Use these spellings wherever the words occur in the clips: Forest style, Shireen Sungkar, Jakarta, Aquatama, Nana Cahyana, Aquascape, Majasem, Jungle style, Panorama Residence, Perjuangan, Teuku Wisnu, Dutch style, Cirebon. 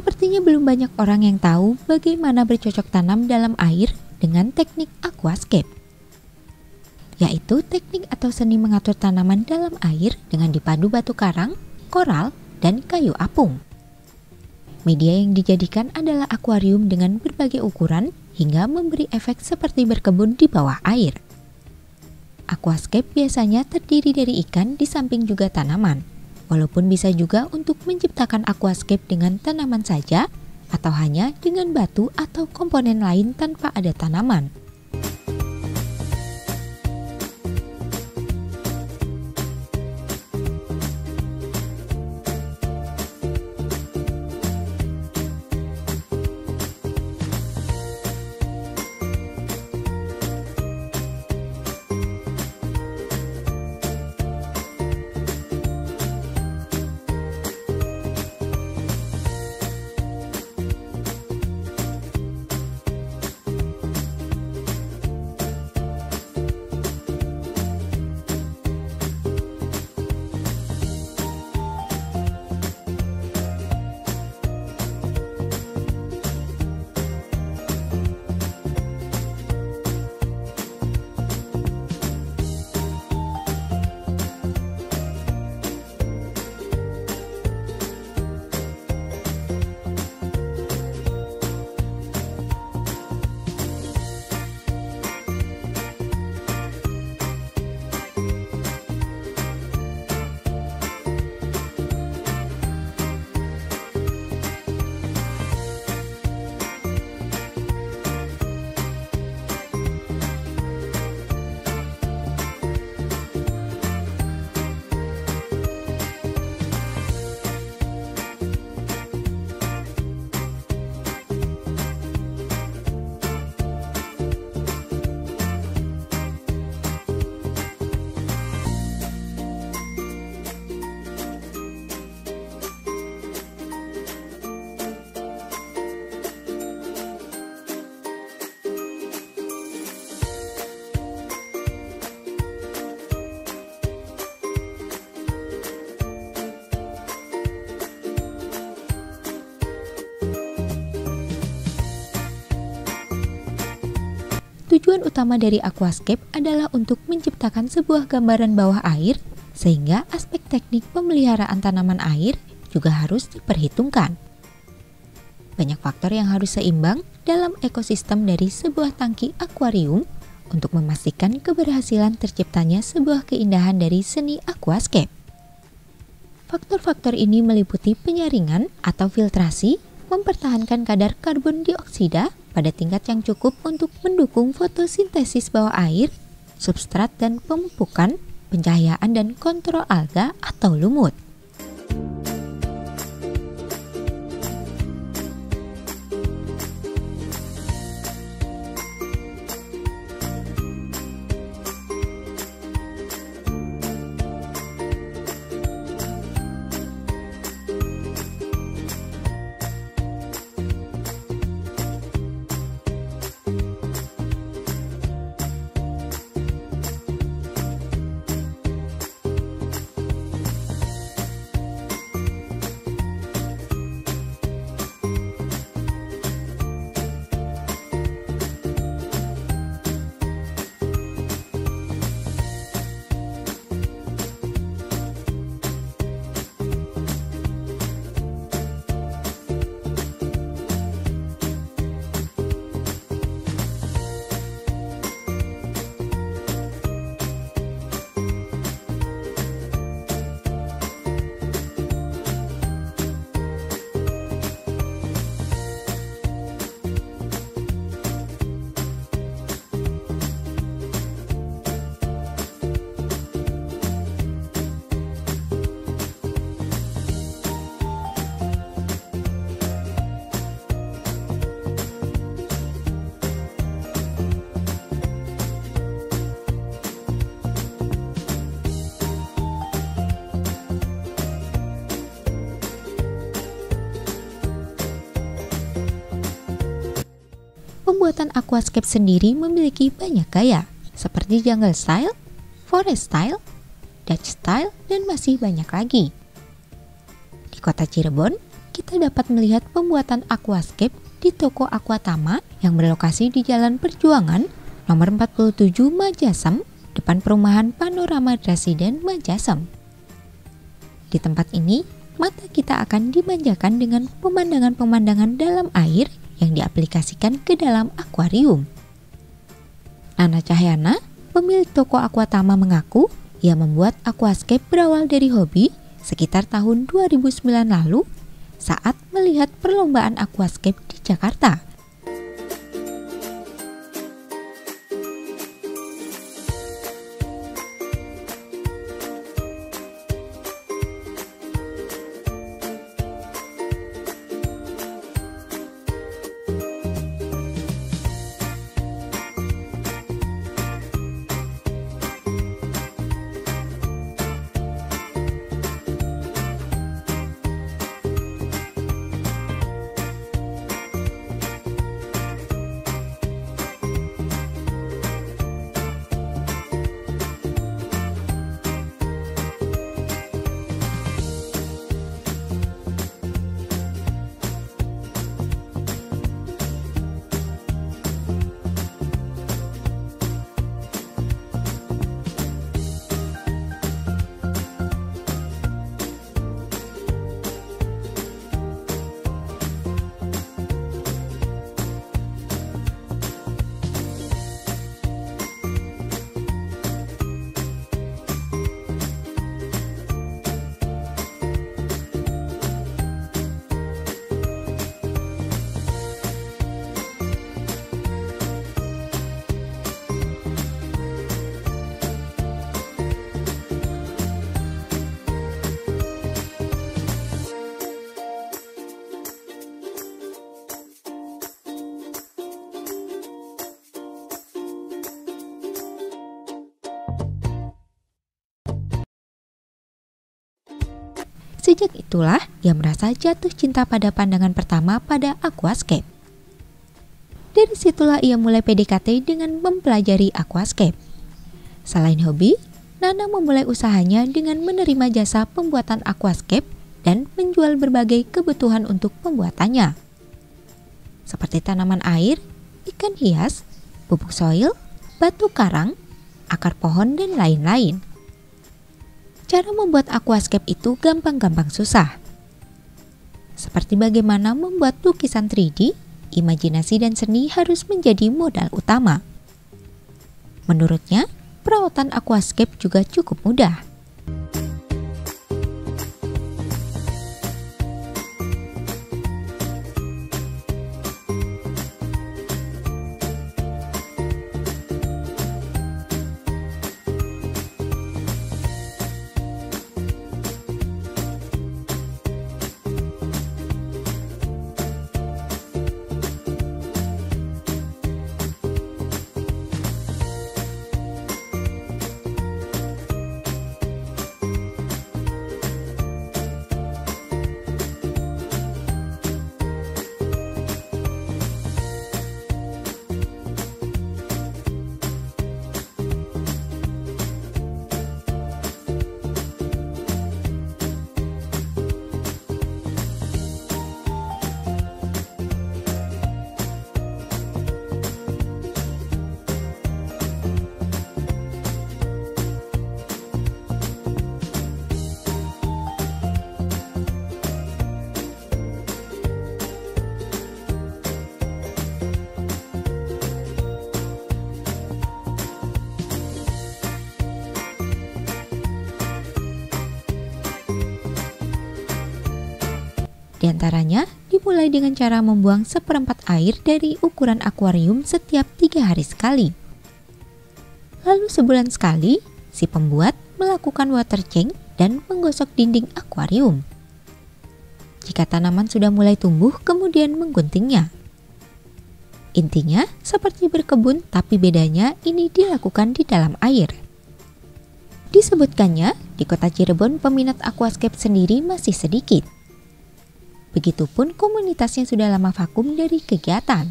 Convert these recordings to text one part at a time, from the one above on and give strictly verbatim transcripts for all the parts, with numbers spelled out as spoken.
Sepertinya belum banyak orang yang tahu bagaimana bercocok tanam dalam air dengan teknik aquascape, yaitu teknik atau seni mengatur tanaman dalam air dengan dipadu batu karang, koral, dan kayu apung. Media yang dijadikan adalah akuarium dengan berbagai ukuran hingga memberi efek seperti berkebun di bawah air. Aquascape biasanya terdiri dari ikan di samping juga tanaman, walaupun bisa juga untuk menciptakan aquascape dengan tanaman saja atau hanya dengan batu atau komponen lain tanpa ada tanaman. Tujuan utama dari aquascape adalah untuk menciptakan sebuah gambaran bawah air, sehingga aspek teknik pemeliharaan tanaman air juga harus diperhitungkan. Banyak faktor yang harus seimbang dalam ekosistem dari sebuah tangki akuarium untuk memastikan keberhasilan terciptanya sebuah keindahan dari seni aquascape. Faktor-faktor ini meliputi penyaringan atau filtrasi, mempertahankan kadar karbon dioksida pada tingkat yang cukup untuk mendukung fotosintesis bawah air, substrat dan pemupukan, pencahayaan dan kontrol alga atau lumut. Pembuatan aquascape sendiri memiliki banyak gaya, seperti jungle style, forest style, Dutch style, dan masih banyak lagi. Di kota Cirebon, kita dapat melihat pembuatan aquascape di toko Aquatama yang berlokasi di Jalan Perjuangan nomor empat puluh tujuh Majasem, depan perumahan Panorama Residence Majasem. Di tempat ini, mata kita akan dimanjakan dengan pemandangan-pemandangan dalam air yang diaplikasikan ke dalam akuarium. Nana Cahyana, pemilik toko Aquatama, mengaku ia membuat aquascape berawal dari hobi sekitar tahun dua ribu sembilan lalu saat melihat perlombaan aquascape di Jakarta. Sejak itulah ia merasa jatuh cinta pada pandangan pertama pada aquascape. Dari situlah ia mulai P D K T dengan mempelajari aquascape. Selain hobi, Nana memulai usahanya dengan menerima jasa pembuatan aquascape dan menjual berbagai kebutuhan untuk pembuatannya, seperti tanaman air, ikan hias, pupuk soil, batu karang, akar pohon, dan lain-lain. Cara membuat aquascape itu gampang-gampang susah. Seperti bagaimana membuat lukisan tiga D, imajinasi dan seni harus menjadi modal utama. Menurutnya, perawatan aquascape juga cukup mudah. Di antaranya, dimulai dengan cara membuang seperempat air dari ukuran akuarium setiap tiga hari sekali. Lalu sebulan sekali, si pembuat melakukan water change dan menggosok dinding akuarium. Jika tanaman sudah mulai tumbuh, kemudian mengguntingnya. Intinya, seperti berkebun, tapi bedanya ini dilakukan di dalam air. Disebutkannya, di kota Cirebon peminat aquascape sendiri masih sedikit. Begitupun komunitasnya sudah lama vakum dari kegiatan.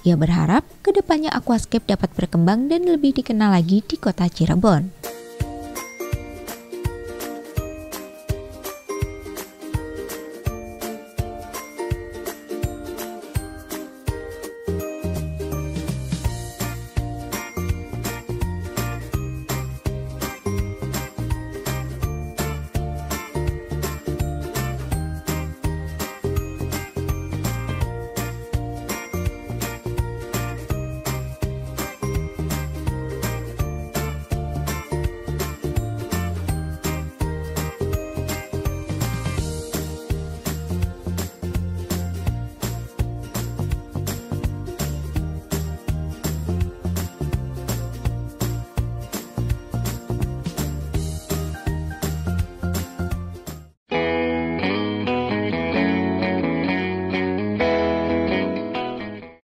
Ia berharap kedepannya aquascape dapat berkembang dan lebih dikenal lagi di kota Cirebon.